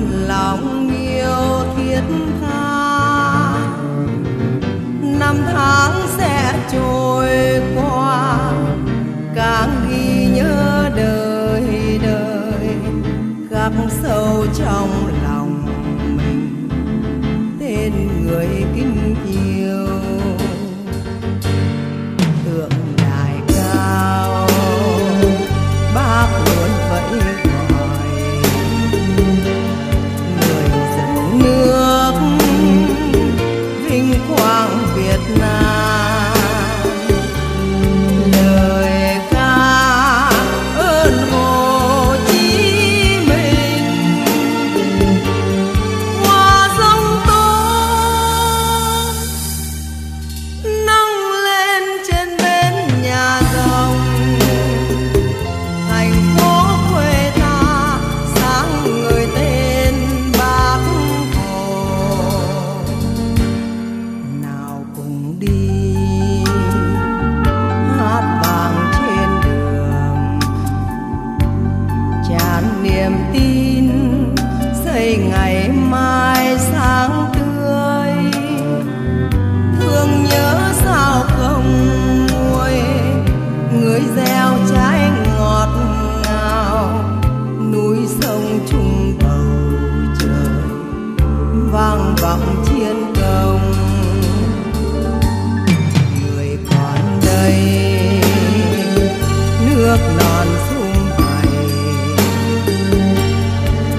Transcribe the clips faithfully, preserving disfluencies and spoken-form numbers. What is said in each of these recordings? nguồn lòng yêu thiết tha. Năm tháng sẽ trôi qua, càng ghi nhớ đời đời, khắc sâu trong lòng mình tên người kinh yêu. Tượng đài cao bác luôn vậy gọi, người dân nước vinh quang Việt Nam. Lời ca ơn Hồ Chí Minh qua giông tố nâng lên trên bến nhà rồng. Thành phố quê ta sáng người tên Bác Hồ. Nào cùng đi hát vang trên đường, tràn niềm tin xây ngày mai sáng tươi. Thương nhớ sao không nguôi, người gieo trái ngọt ngào, núi sông chung bầu trời vang vọng chiến công. Người còn đây nước non sum vầy,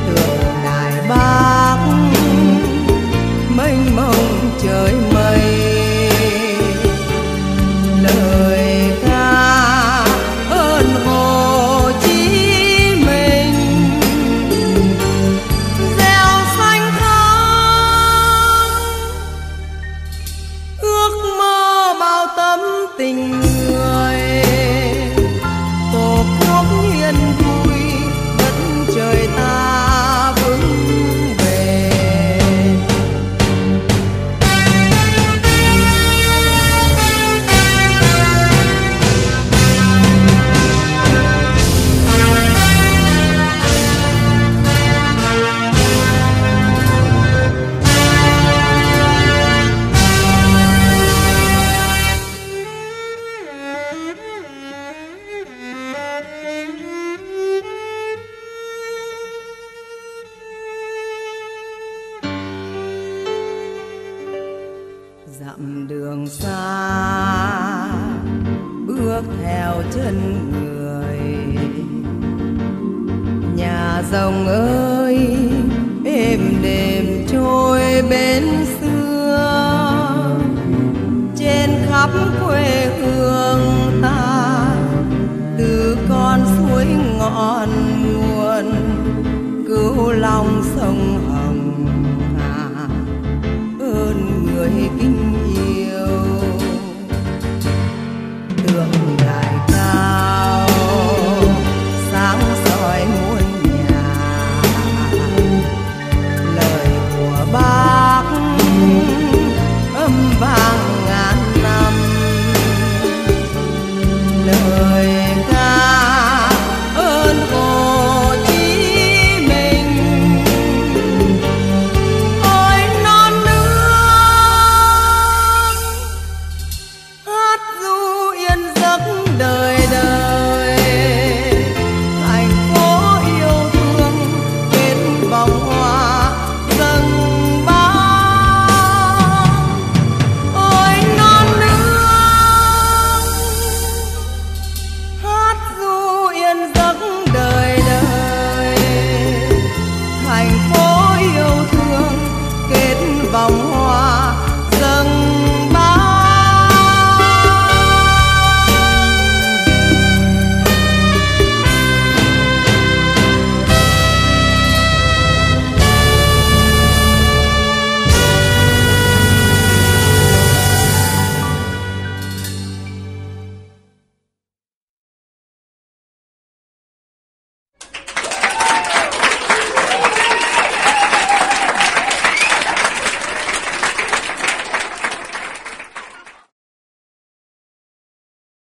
tượng đài Bác mênh mông trời mây. Lời ca ơn Hồ Chí Minh gieo xanh thắm ước mơ bao tấm tình người. Tổ quốc yên vui đất trời ta vững bền. Dặm đường xa bước theo chân người, nhà rồng ơi êm đềm trôi bến xưa. Trên khắp quê hương ta, từ con suối ngọn nguồn Cửu Long sông Hồng,